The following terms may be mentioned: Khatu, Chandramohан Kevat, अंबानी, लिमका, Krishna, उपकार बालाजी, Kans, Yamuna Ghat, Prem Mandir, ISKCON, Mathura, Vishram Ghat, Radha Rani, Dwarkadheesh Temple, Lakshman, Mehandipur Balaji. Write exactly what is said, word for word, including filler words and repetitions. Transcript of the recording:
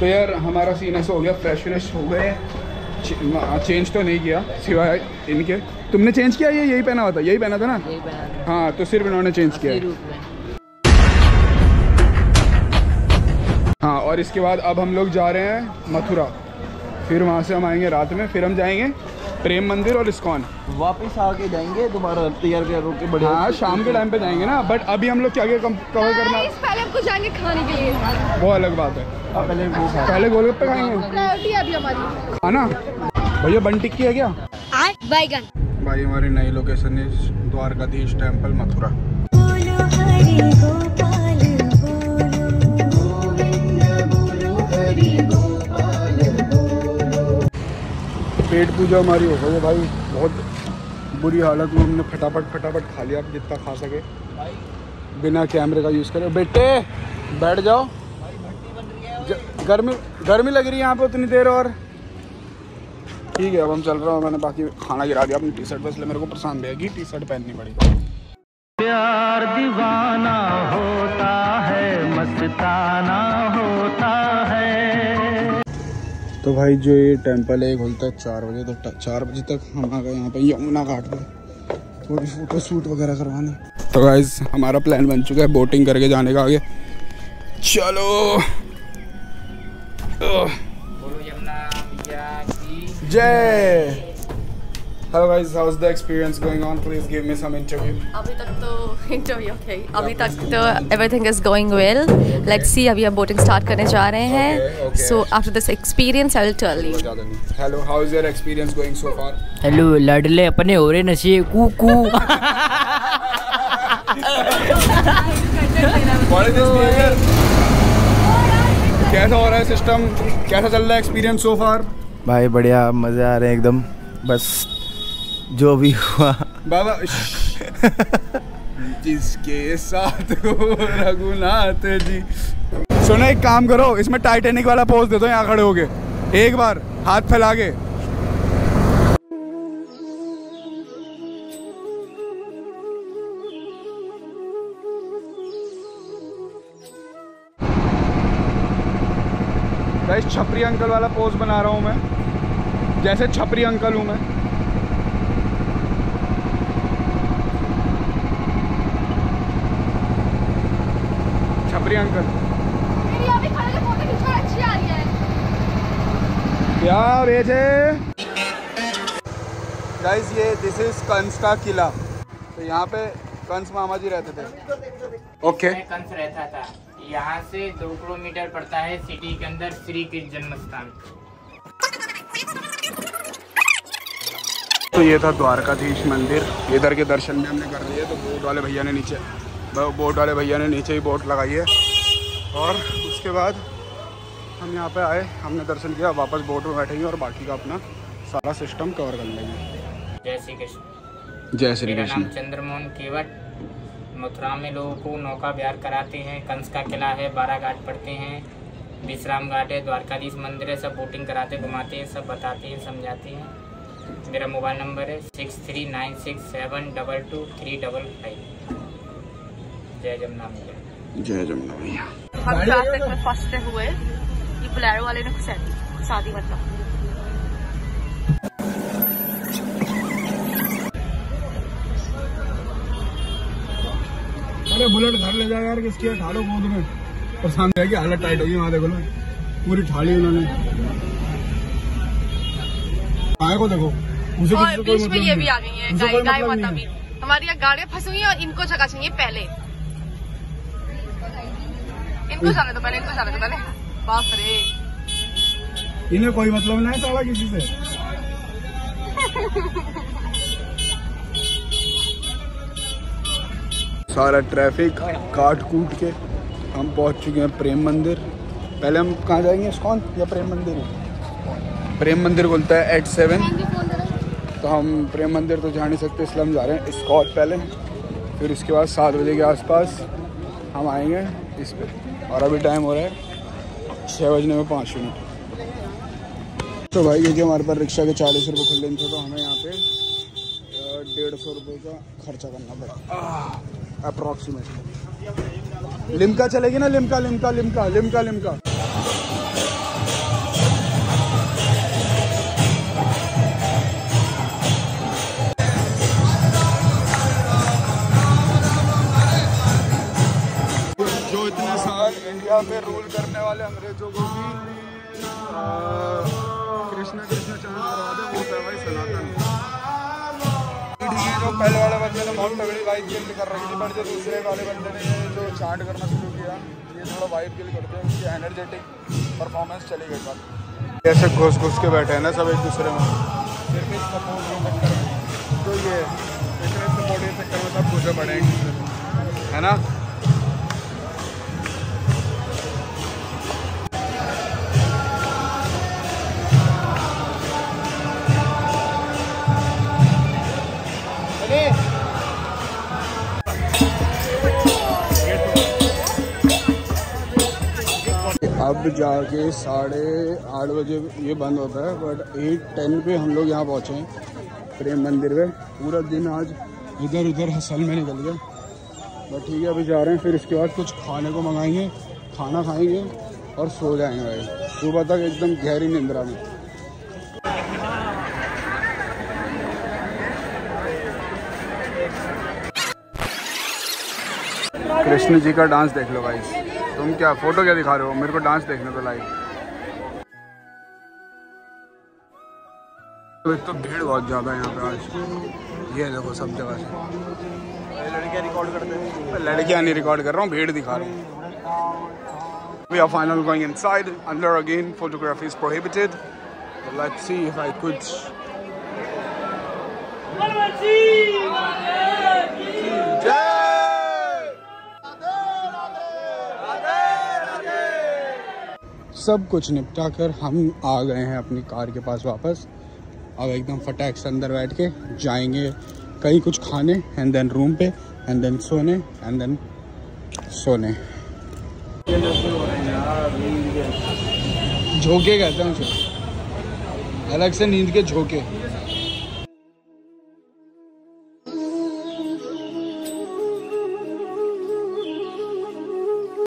तो यार हमारा सीन ऐसा हो गया, फ्रेश व्रेश हो गए, चेंज तो नहीं किया सिवाय इनके। तुमने चेंज किया? ये यही पहना हुआ था, यही पहना था ना? यही पहना था। हाँ, तो सिर्फ इन्होंने चेंज किया। हाँ, और इसके बाद अब हम लोग जा रहे हैं मथुरा, फिर वहाँ से हम आएंगे रात में, फिर हम जाएंगे प्रेम मंदिर और इस्कॉन, वापस आके जाएंगे दोबारा तैयार के बढ़िया। हाँ, शाम के टाइम पे जाएंगे ना, बट अभी हम लोग क्या क्या कवर करना, पहले हमको जाएंगे खाने के लिए, वो अलग बात है। पहले पहले गोलगप्पे खाएंगे अभी हमारी, है ना भैया? बन टिक्की है क्या बैगन भाई? हमारी नई location is Dwarkadhish temple Mathura. पेट पूजा हमारी हो गई है भाई, बहुत बुरी हालत में हमने फटाफट फटाफट खा लिया, आप जितना खा सके बिना कैमरे का यूज़ करें। बेटे बैठ जाओ, गर्मी गर्मी लग रही है यहाँ पे उतनी देर। और ठीक है, अब हम चल रहे हैं। मैंने बाकी खाना गिरा दिया अपनी टी शर्ट पर, इसलिए मेरे को परेशान भी टी शर्ट पहननी पड़ी। प्यार दीवाना होता है, मस्ताना होता है। तो भाई जो ये टेंपल है खुलता है चार बजे, तो चार बजे तक हम आ गए यहाँ पे यमुना घाट पर, थोड़ी फोटो शूट वगैरह करवाने। तो गाइज हमारा प्लान बन चुका है बोटिंग करके जाने का आगे। चलो जय। Hello guys, how's the experience going on? Please give me some interview. अभी तक तो इंटरव्यू okay. अभी तक तो everything is going well. Okay. Let's see, अभी हम बोटिंग स्टार्ट करने जा रहे हैं. Okay, okay. So after this experience, I'll tell you. Hello, how is your experience going so far? Hello, लड़ले अपने हो रहे नशे कू कू। कैसा हो रहा है सिस्टम? कैसा चल रहा है एक्सपीरियंस so far? भाई बढ़िया, मजे आ रहे हैं एकदम। बस जो भी हुआ बाबा जिसके साथ रघुनाथ जी। सुनो, एक काम करो, इसमें टाइटैनिक वाला पोज दे दो यहाँ खड़े होके एक बार, हाथ फैला के। गाइस छपरी अंकल वाला पोज बना रहा हूँ मैं, जैसे छपरी अंकल हूँ मैं। अंकल अभी खड़े के फोटो खींच कर अच्छी आ रही है यार। गाइस ये दिस इज कंस का किला, तो यहाँ पे कंस मामा जी रहते थे। ओके, कंस रहता था। यहाँ से दो किलोमीटर पड़ता है सिटी के अंदर श्री कृष्ण जन्मस्थान। तो ये था द्वारकाधीश मंदिर, इधर के दर्शन में हमने कर लिए। तो बोट वाले भैया ने नीचे बोट वाले भैया ने नीचे ही बोट लगाई है, और उसके बाद हम यहाँ पे आए, हमने दर्शन किया, वापस बोट में बैठेंगे और बाकी का अपना सारा सिस्टम कवर कर लेंगे। जय श्री कृष्ण। जय श्री कृष्ण। मेरा नाम चंद्रमोहन केवट। मथुरा में लोगों को नौका विहार कराते हैं, कंस का किला है, बारह घाट पड़ते हैं, विश्राम घाट है, द्वारकाधीश मंदिर है, सब बोटिंग कराते, घुमाते हैं, सब बताते हैं, समझाते हैं। मेरा मोबाइल नंबर है six three nine six seven double two three double five. जय जमुना भैया। जय जमुना भैया। हम चार तक में फंसते हुए ये बुलेरो वाले ने घुसा दी, घुसा दी मतलब। अरे बुलेट घर ले जाए यार, किसकी है ठालो गोद में, और सामने की हालत टाइट होगी वहाँ। देखो ना पूरी ठाली उन्होंने, गाय को देखो उसे और बीच में ये भी आ गई है गाय, गाय माता भी। हमारी यहाँ गाड़ियाँ फंसी हुई है और इनको जगह चाहिए पहले, इनको जाने दो पहले, इनको जाने दो पहले। बाप रे, इन्हें कोई मतलब नहीं साला किसी से। सारा ट्रैफिक काट कूट के हम पहुंच चुके हैं प्रेम मंदिर। पहले हम कहाँ जाएंगे, इस्कॉन या प्रेम मंदिर? प्रेम मंदिर खुलता है एट सेवन, तो हम प्रेम मंदिर तो जा नहीं सकते, इसलिए हम जा रहे हैं इस्कॉन पहले, फिर इसके बाद सात बजे के आसपास हम आएंगे इस पे। और अभी टाइम हो रहा है छः बजने में पाँच मिनट। तो भाई क्योंकि हमारे पास रिक्शा के चालीस रुपये खुले थे, तो हमें यहाँ पे डेढ़ सौ रुपये का खर्चा करना पड़ा अप्रॉक्सीमेटली। लिमका चलेगी ना? लिमका लिमका लिमका लिमका लिमका अंग्रेजों को भी कृष्ण कृष्ण चंद्र राधे बोलता है भाई सनातन। ये जो पहले वाले बंदे ने बहुत तगड़ी वाइब के लिए कर रही थी, पर जो दूसरे वाले बंदे ने जो चार्ट करना शुरू किया ये थोड़ा वाइब के लिए करते हैं, उसकी एनर्जेटिक परफॉर्मेंस चली गई। बात ऐसे घुस घुस के बैठे हैं ना सब एक दूसरे में, फिर भी सपोर्ट तो ये इतने सपोर्ट के चक्कर में सब घुसे पड़े है ना। अब जाके साढ़े आठ बजे ये बंद होता है, बट एट टेन पे हम लोग यहाँ पहुँचे हैं प्रेम मंदिर पे। पूरा दिन आज इधर उधर हसल में निकल गया, बट ठीक है अभी जा रहे हैं। फिर इसके बाद कुछ खाने को मंगाएंगे, खाना खाएंगे और सो जाएंगे भाई, सुबह तक एकदम गहरी निंद्रा में। कृष्ण जी का डांस देख लो भाई। तुम क्या फोटो क्या दिखा रहे हो, मेरे को डांस देखने तो लाइक। तो भीड़ बहुत ज्यादा है यहाँ पे आज, ये देखो सब जगह से। लड़कियाँ रिकॉर्ड करते हैं, लड़कियाँ नहीं रिकॉर्ड कर रहा हूँ, भीड़ दिखा रहा हूँ। We are finally going inside. Under again, photography is prohibited. But let's see if I could. सब कुछ निपटा कर हम आ गए हैं अपनी कार के पास वापस। अब एकदम फटाक से अंदर बैठ के जाएंगे कहीं कुछ खाने, एंड देन रूम पे, एंड देन सोने, एंड देन सोने। झोंके कहते हैं उसे, अलग से नींद के झोंके।